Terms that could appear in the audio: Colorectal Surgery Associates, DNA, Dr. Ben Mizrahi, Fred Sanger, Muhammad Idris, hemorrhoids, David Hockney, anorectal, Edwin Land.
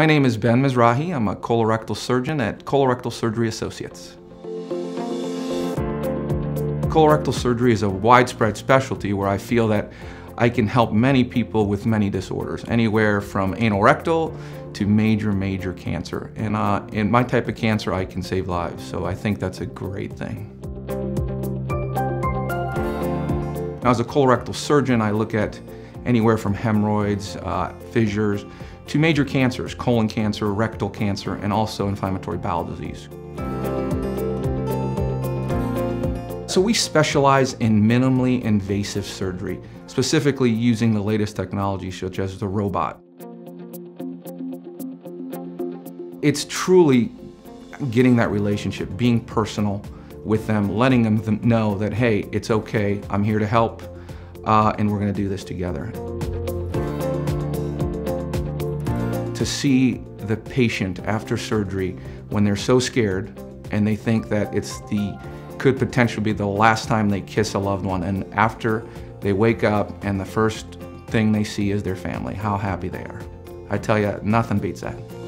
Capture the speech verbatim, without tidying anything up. My name is Ben Mizrahi. I'm a colorectal surgeon at Colorectal Surgery Associates. Colorectal surgery is a widespread specialty where I feel that I can help many people with many disorders, anywhere from anorectal to major, major cancer. And uh, in my type of cancer, I can save lives, so I think that's a great thing. Now, as a colorectal surgeon, I look at anywhere from hemorrhoids, uh, fissures, to major cancers, colon cancer, rectal cancer, and also inflammatory bowel disease. So we specialize in minimally invasive surgery, specifically using the latest technology such as the robot. It's truly getting that relationship, being personal with them, letting them know that, hey, it's okay, I'm here to help, uh, and we're gonna do this together. To see the patient after surgery when they're so scared and they think that it's the, could potentially be the last time they kiss a loved one, and after they wake up and the first thing they see is their family, how happy they are. I tell you, nothing beats that.